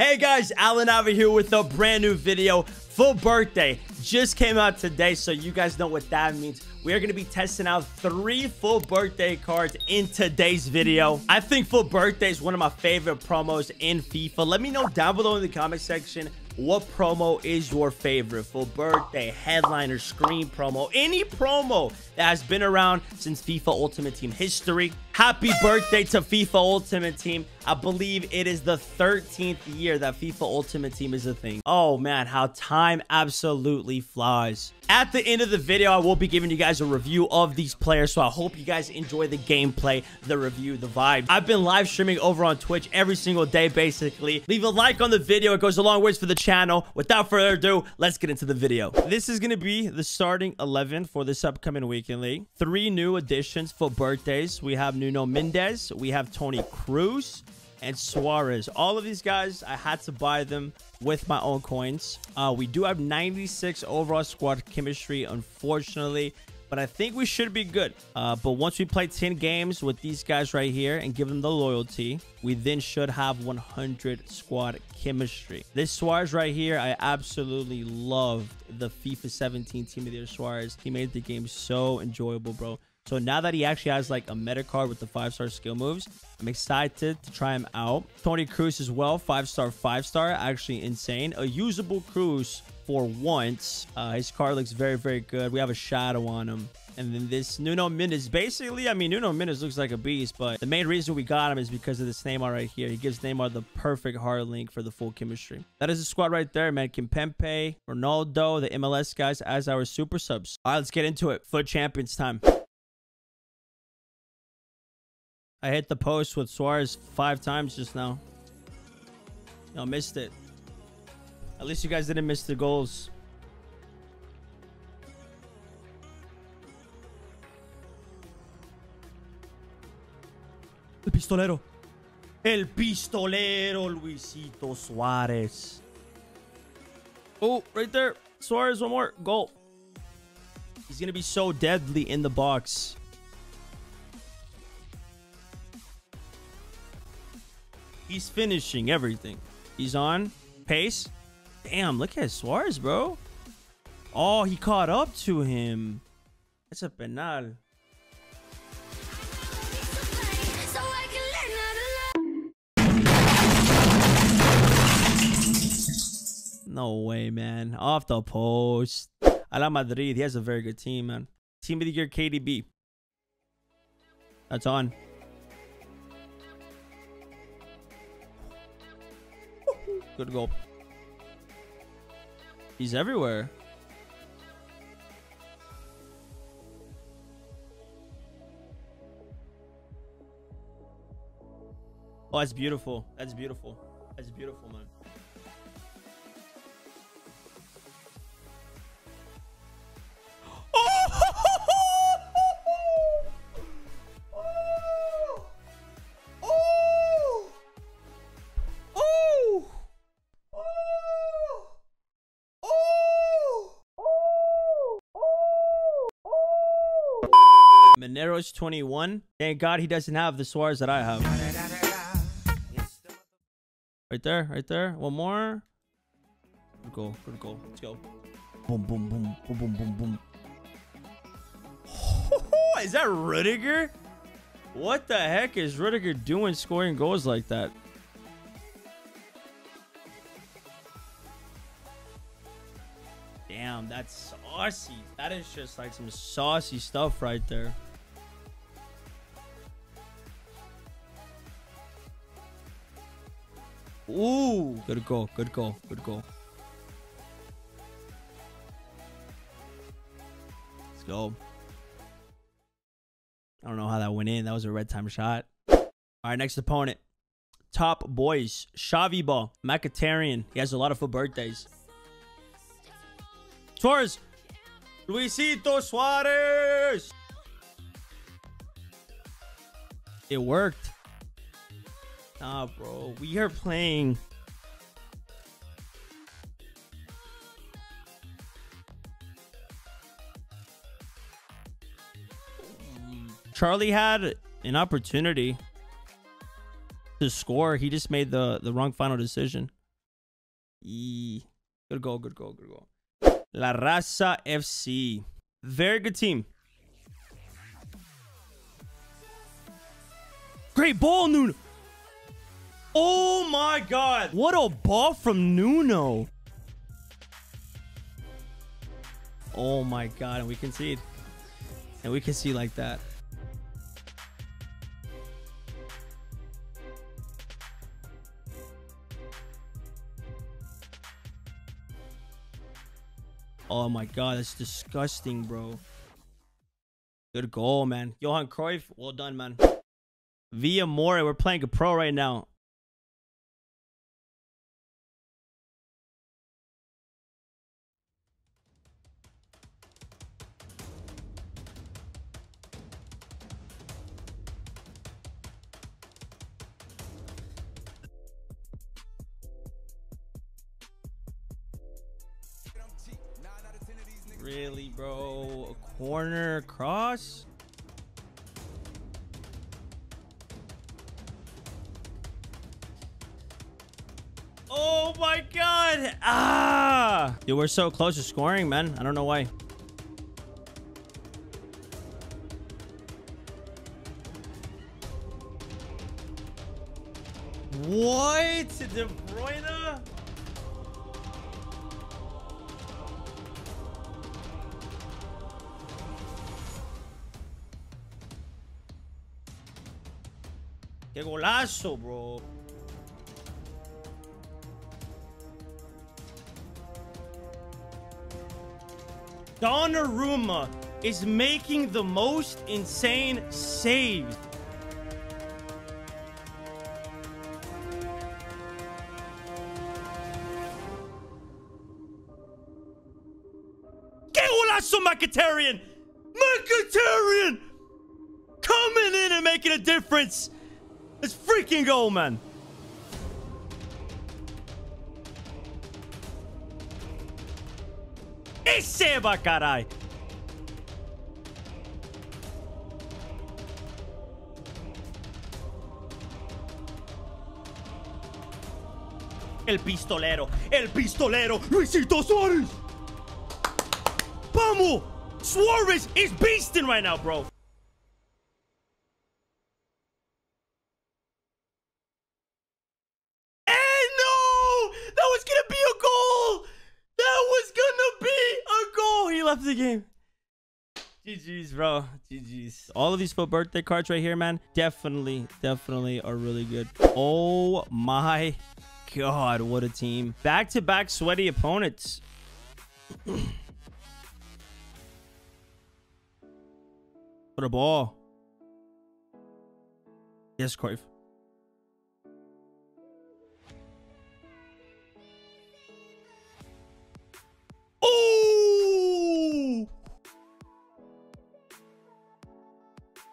Hey guys, Alan Avi here with a brand new video. Full birthday just came out today, so you guys know what that means. We are going to be testing out 3 full birthday cards in today's video. I think full birthday is one of my favorite promos in FIFA. Let me know down below in the comment section what promo is your favorite. Full birthday, headliner, screen promo, any promo that has been around since FIFA Ultimate Team history. Happy birthday to FIFA Ultimate Team. I believe it is the 13th year that FIFA Ultimate Team is a thing. Oh man, how time absolutely flies. At the end of the video, I will be giving you guys a review of these players, so I hope you guys enjoy the gameplay, the review, the vibe. I've been live streaming over on Twitch every single day, basically. Leave a like on the video. It goes a long ways for the channel. Without further ado, let's get into the video. This is going to be the starting 11 for this upcoming weekend league. 3 new additions for birthdays. We have new Nuno Mendes, we have Toni Kroos and Suarez. All of these guys, I had to buy them with my own coins. We do have 96 overall squad chemistry, unfortunately, but I think we should be good. But once we play 10 games with these guys right here and give them the loyalty, we then should have 100 squad chemistry. This Suarez right here, I absolutely loved the FIFA 17 Team of the Year Suarez. He made the game so enjoyable, bro. So now that he actually has like a meta card with the 5-star skill moves, I'm excited to try him out. Toni Kroos as well, 5-star, actually insane. A usable Kroos for once. His card looks very, very good. We have a shadow on him. And then this Nuno Mendes, basically, I mean, Nuno Mendes looks like a beast, but the main reason we got him is because of this Neymar right here. He gives Neymar the perfect hard link for the full chemistry. That is the squad right there, man. Kimpempe, Ronaldo, the MLS guys as our super subs. All right, let's get into it. Foot champions time. I hit the post with Suarez 5 times just now. No, missed it. At least you guys didn't miss the goals. El pistolero Luisito Suarez. Oh, right there. Suarez, one more. Goal. He's going to be so deadly in the box. He's finishing everything. He's on pace. Damn, look at Suarez, bro. Oh, he caught up to him. That's a penal. No way, man. Off the post. Alan Madrid, he has a very good team, man. Team of the Year KDB. That's on. Good goal. He's everywhere. Oh, that's beautiful. That's beautiful. That's beautiful, man. Nero's 21. Thank God he doesn't have the Suarez that I have. Right there, right there. One more. Good goal, good goal. Let's go. Boom, boom, boom, boom, boom, boom, boom. Is that Rüdiger? What the heck is Rüdiger doing scoring goals like that? Damn, that's saucy. That is just like some saucy stuff right there. Ooh, good goal, good goal, good goal. Let's go. I don't know how that went in. That was a red time shot. All right, next opponent. Top boys. Xavi ball. Mkhitaryan. He has a lot of full birthdays. Suarez. Luisito Suarez. It worked. Nah, bro. We are playing. Charlie had an opportunity to score. He just made the wrong final decision. E. Good goal, good goal, good goal. La Raza FC. Very good team. Great ball, Nuno. Oh my God. What a ball from Nuno. Oh my God, and we concede. And we concede like that. Oh my God, that's disgusting, bro. Good goal, man. Johan Cruyff, well done, man. Via More, we're playing a pro right now. Really, bro? A corner cross? Oh my God! Ah! Dude, we're so close to scoring, man. I don't know why. What? De Bruyne? Que golazo, bro. Donnarumma is making the most insane saves. Que golazo, Mkhitaryan! Mkhitaryan! Coming in and making a difference! Let's freaking go, man. Receba, caray. El pistolero, Luisito Suarez. Vamos! Suarez is beasting right now, bro. Left the game. GG's, bro. GG's. All of these for birthday cards right here, man, definitely are really good. Oh my God, what a team. Back-to-back sweaty opponents. What a ball. Yes, Cruyff.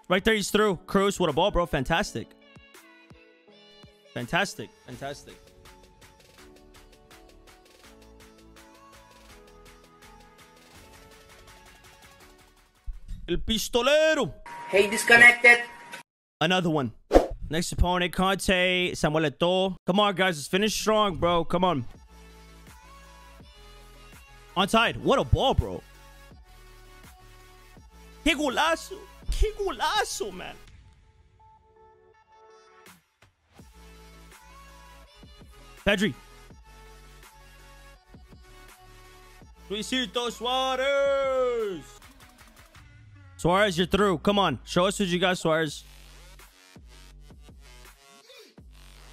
Right there, he's through. Cruz, what a ball, bro. Fantastic. Fantastic. Fantastic. El Pistolero. Hey, disconnected. Another one. Next opponent, Conte, Samuel Eto'o. Come on, guys. Let's finish strong, bro. Come on. Onside. What a ball, bro. Que golazo. Que golazo, man. Pedri. Luisito Suarez. Suarez, you're through. Come on. Show us what you got, Suarez.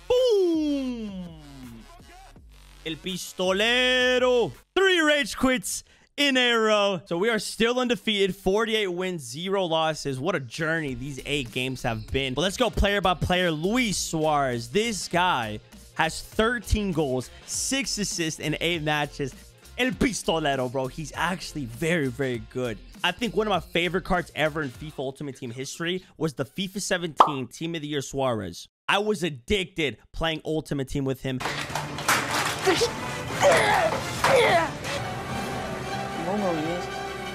Boom. El Pistolero. 3 rage quits in a row. So we are still undefeated. 48 wins, 0 losses. What a journey these 8 games have been. But let's go player by player. Luis Suarez. This guy has 13 goals, 6 assists in 8 matches. El Pistolero, bro. He's actually very, very good. I think one of my favorite cards ever in FIFA Ultimate Team history was the FIFA 17 Team of the Year Suarez. I was addicted playing Ultimate Team with him.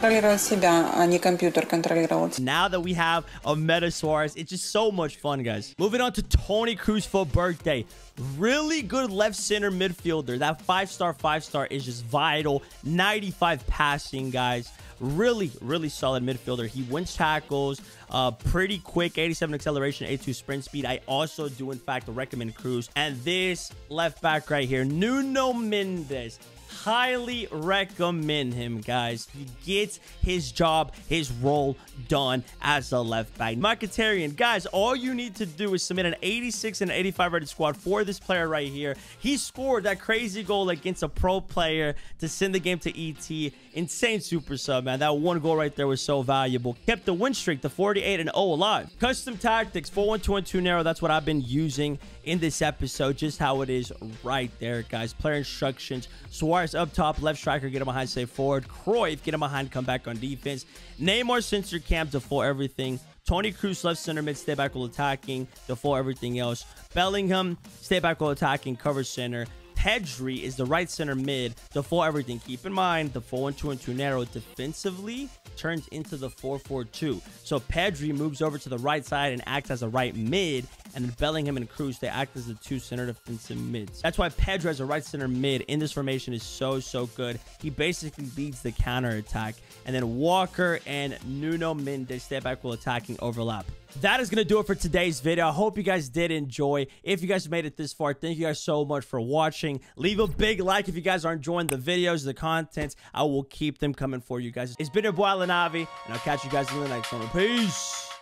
Контролировать себя, а не компьютер контролировать. Now that we have a meta Suarez, it's just so much fun, guys. Moving on to Toni Kroos for birthday. Really good left center midfielder. That five-star is just vital. 95 passing, guys. Really solid midfielder. He wins tackles, pretty quick, 87 acceleration, 82 sprint speed. I also do in fact recommend Kroos. And this left back right here, Nuno Mendes, highly recommend him, guys. He gets his job, his role done as a left back. Mkhitaryan, guys, all you need to do is submit an 86 and 85 rated squad for this player right here. He scored that crazy goal against a pro player to send the game to ET. Insane super sub, man. That one goal right there was so valuable. Kept the win streak to 48-0 alive. Custom tactics, 4-1-2-1-2 narrow. That's what I've been using in this episode. Just how it is right there, guys. Player instructions. Suarez up top, left striker, get him behind, save forward. Cruyff, get him behind, come back on defense. Neymar, sensor camp, default everything. Toni Kroos, left center mid, stay back while attacking, default everything else. Bellingham, stay back while attacking, cover center. Pedri is the right center mid, default everything. Keep in mind, the 4-1-2-1-2 narrow defensively turns into the 4-4-2. So Pedri moves over to the right side and acts as a right mid, and Bellingham and Kroos, they act as the two center defensive mids. That's why Pedri as a right center mid in this formation is so good. He basically leads the counterattack. And then Walker and Nuno Mendes step back while attacking overlap. That is going to do it for today's video. I hope you guys did enjoy. If you guys made it this far, thank you guys so much for watching. Leave a big like if you guys are enjoying the videos, the contents. I will keep them coming for you guys. It's been your boy Alan Avi, and I'll catch you guys in the next one. Peace.